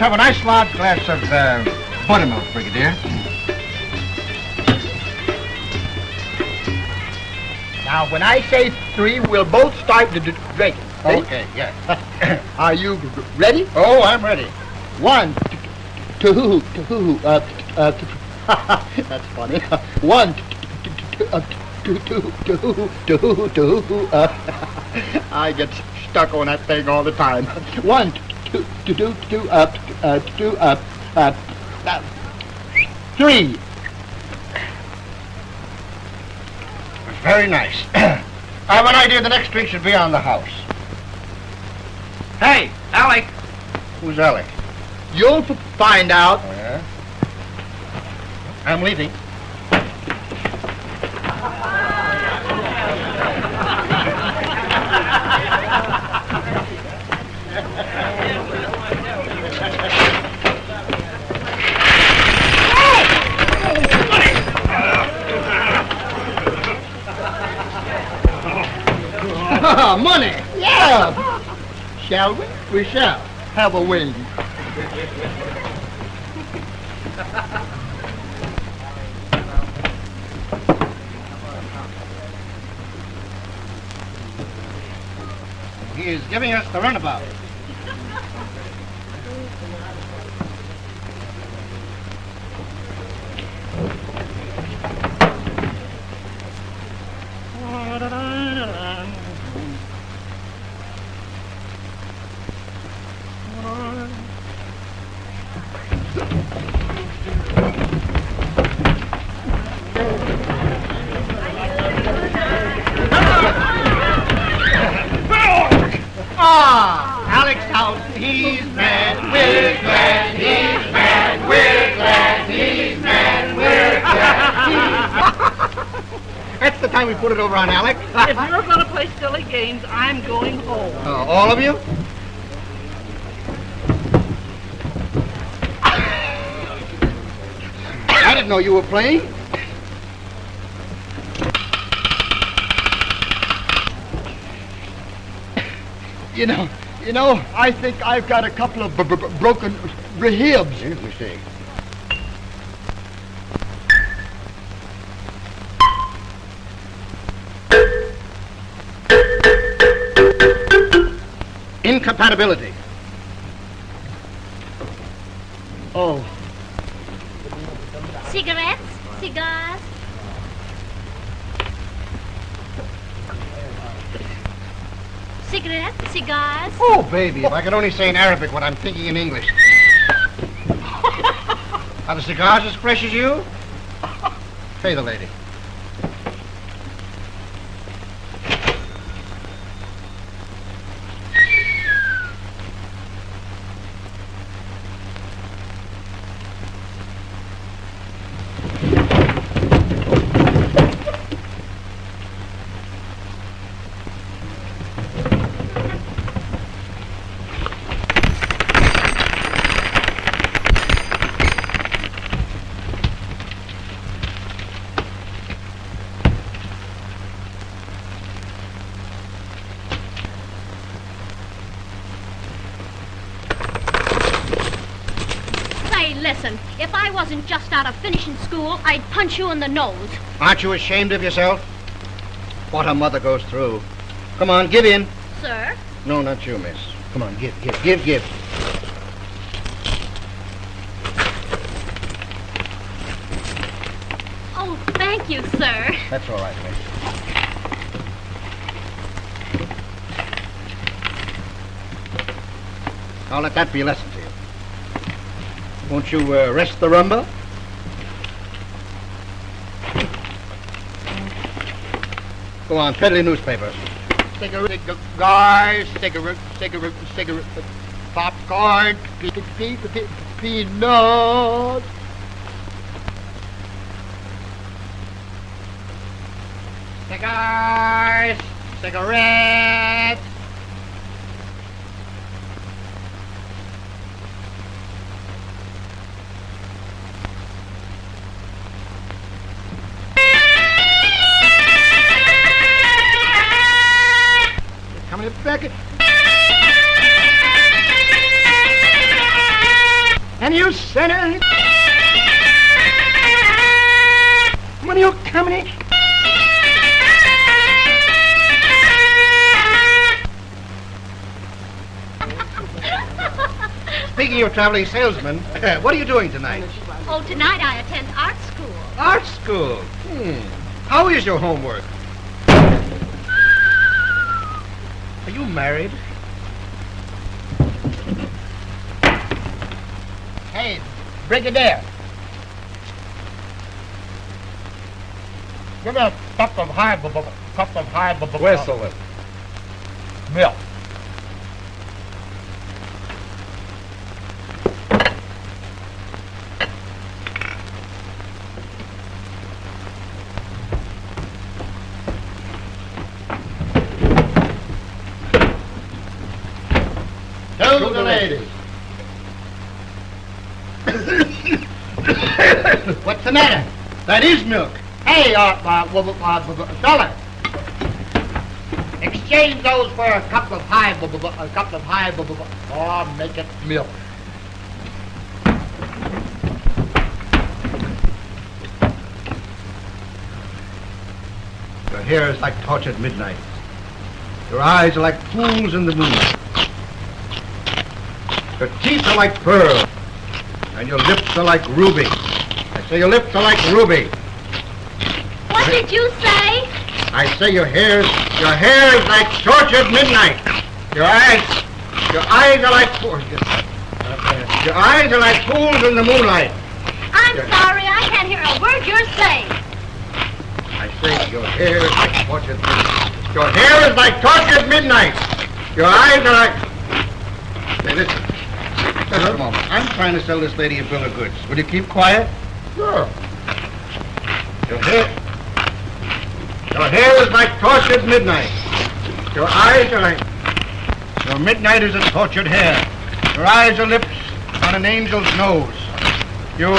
Have a nice large glass of buttermilk, Brigadier. Now, when I say three, we'll both start to drink. Okay, yes. Are you ready? Oh, I'm ready. One, two, two, that's funny. One, two, two, two, two, two, I get stuck on that thing all the time. One, three. Very nice. I have an idea the next drink should be on the house. Hey, Alec. Who's Alec? You'll find out. Yeah. I'm leaving. Money! Yeah! Shall we? We shall have a win. He is giving us the runabout. We put it over on Alec. If you're going to play silly games, I'm going home. All of you? I didn't know you were playing. You know, I think I've got a couple of broken ribs. Here's the thing. Compatibility. Oh. Cigarettes, cigars. Cigarettes, cigars. Oh, baby, if I could only say in Arabic what I'm thinking in English. Are the cigars as fresh as you? Pay the lady. Listen, if I wasn't just out of finishing school, I'd punch you in the nose. Aren't you ashamed of yourself? What a mother goes through. Come on, give in. Sir? No, not you, miss. Come on, give. Oh, thank you, sir. That's all right, miss. I'll let that be a lesson to you. Won't you rest the rumba? Go on, peddle newspapers. Cigarette, guys, cigarette, popcorn, peanut. Cigars, cigarettes. And you sinner! When you coming? Speaking of traveling salesmen, what are you doing tonight? Oh, tonight I attend art school. Art school? How is your homework? Are you married? Hey, Brigadier. Give me a cup of high... Whistle it. Milk. What's the matter? That is milk. Hey, dollar. Exchange those for a cup of high, or make it milk. Your hair is like torch at midnight. Your eyes are like pools in the moon. Your teeth are like pearls. And your lips are like ruby. I say your lips are like ruby. What did you say? I say your hair is like torch at midnight. Your eyes are like pools. Your eyes are like pools in the moonlight. I'm sorry, I can't hear a word you're saying. I say your hair is like torch at midnight. Your hair is like torch at midnight. Your eyes are like. Hey, listen. Just a moment. I'm trying to sell this lady a bill of goods. Will you keep quiet? Sure. Your hair is like tortured midnight. Your eyes are like... Your midnight is a tortured hair. Your eyes are lips on an angel's nose. Your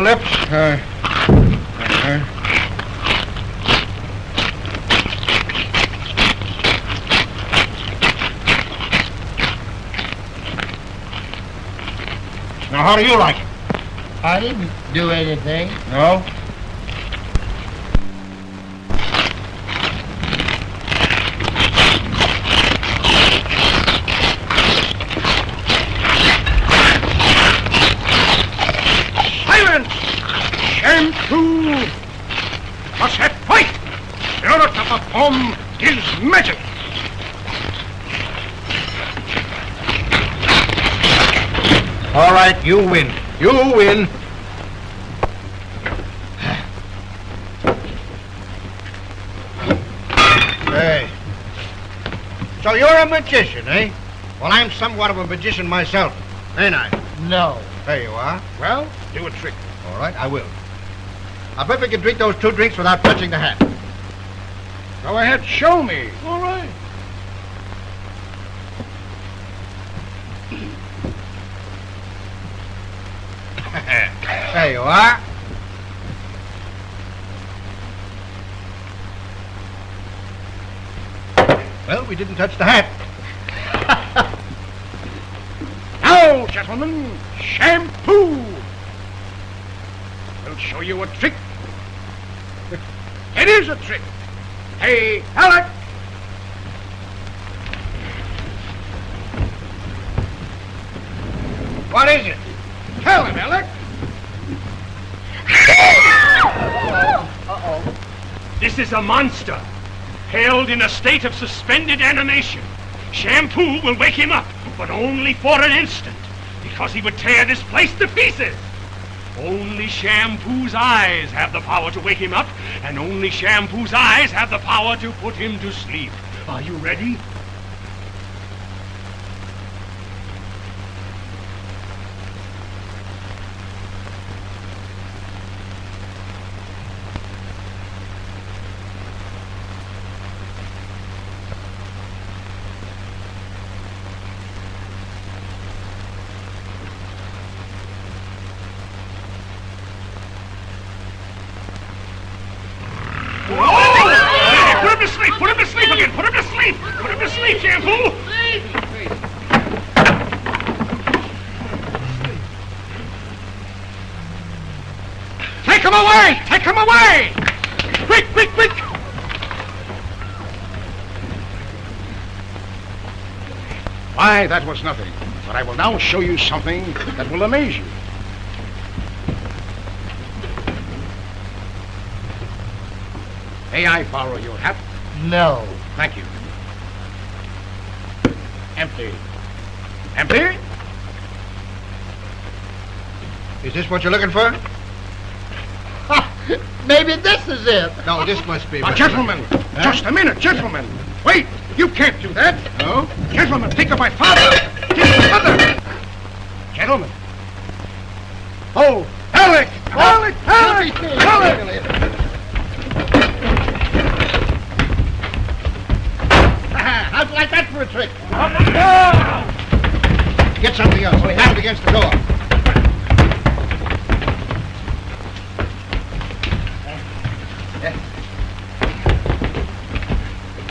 lips are... Now, how do you like it? I didn't do anything. No? Silence! Shampoo! Must have fight! The order to perform is magic! All right, you win. You win. Hey. So you're a magician, eh? Well, I'm somewhat of a magician myself, ain't I? No. There you are. Well, do a trick. All right, I will. I bet we can drink those two drinks without touching the hat. Go ahead, show me. All right. There you are. Well, we didn't touch the hat. Now, gentlemen, Shampoo will show you a trick. It is a trick. Hey, Alec! What is it? Tell him, Alec! Uh-oh. This is a monster, held in a state of suspended animation. Shampoo will wake him up, but only for an instant, because he would tear this place to pieces. Only Shampoo's eyes have the power to wake him up, and only Shampoo's eyes have the power to put him to sleep. Are you ready? Why, that was nothing. But I will now show you something that will amaze you. May I borrow your hat? No. Thank you. Empty. Empty? Is this what you're looking for? Maybe this is it. No, this must be... Now, gentlemen, just a minute, gentlemen. Wait, you can't do that. No? Gentlemen, think of my father. Think of my mother. Gentlemen. Oh, Alec! Alec! Alec! Alec! How'd you like that for a trick? Get something else. We have it against the door.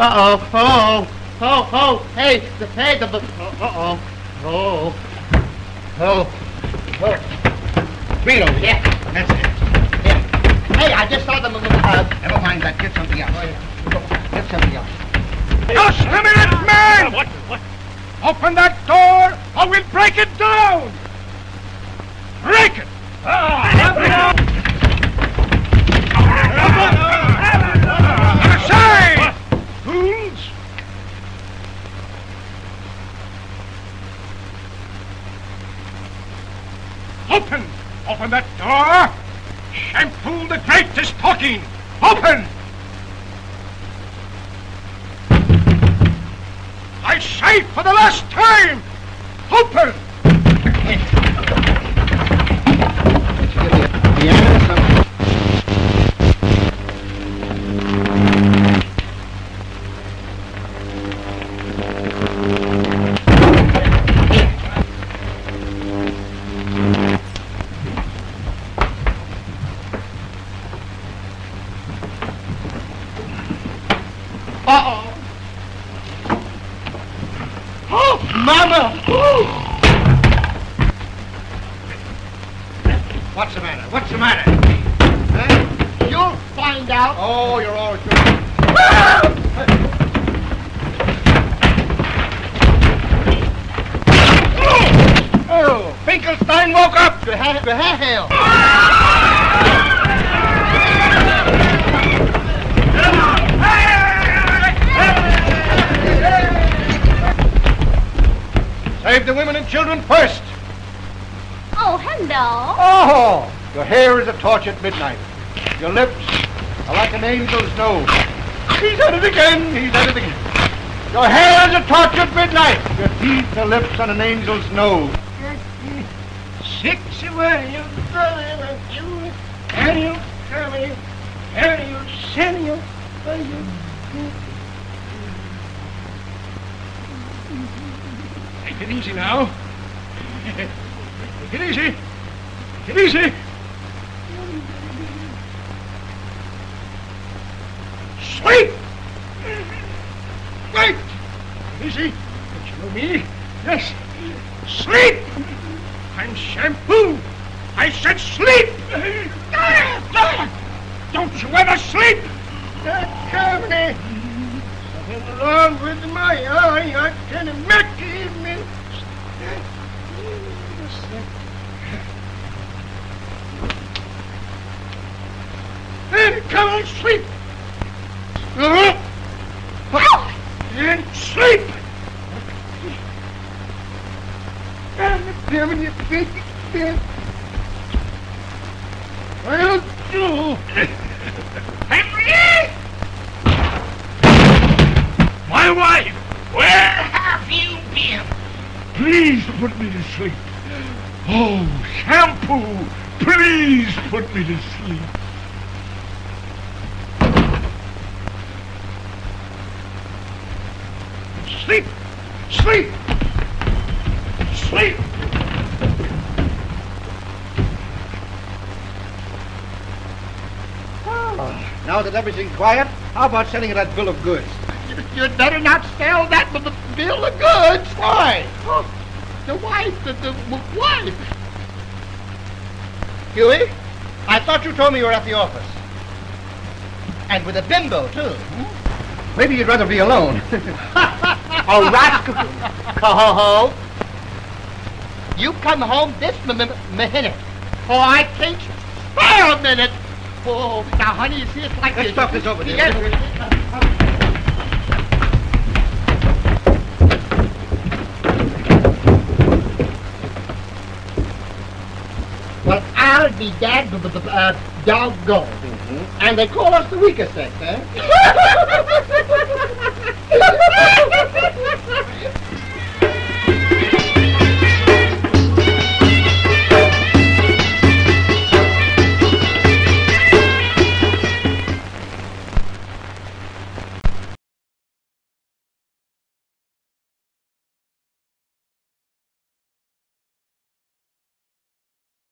Uh-oh, oh, oh, oh, hey, the, uh-oh, oh, oh, oh. Read over here. That's it. Yeah. Hey, I just saw them in the never mind that, get something else. Oh, yeah. Get something else. Just a minute, man! What? Open that door, or we'll break it down! Break it! Open that door! Shampoo the Great is talking! Open! I say for the last time! Open! Save the women and children first. Oh, hello. Oh, your hair is a torch at midnight. Your lips are like an angel's nose. He's at it again. He's at it again. Your hair is a torch at midnight. Your teeth are lips on an angel's nose. 6 away, you brother, and you, and you, and you, and you, send you, and you. Take it easy now. Take it easy. Take it easy. Sweet! Great! Easy. Don't you know me? Yes. Sleep! I'm Shampoo. I said sleep. Don't you ever sleep? That company. Something wrong with my eye. I can make evening. Then come and sleep. And sleep. And you think it's dead. Well, do. Henry! My wife! Where have you been? Please put me to sleep. Oh, Shampoo! Please put me to sleep. Sleep! Sleep! Sleep! Oh, now that everything's quiet, how about selling that bill of goods? You'd better not sell that bill of goods. Why? Oh, the wife, the wife. Huey, I thought you told me you were at the office. And with a bimbo, too. Hmm? Maybe you'd rather be alone. Oh, rascal! Ho-ho-ho! You come home this minute. Oh, I can't spare a minute. Oh, now, honey, you see, it's like this. Let's talk this over, dear. Well, I'll be dead, doggone. Mm-hmm. And they call us the weaker sex, eh?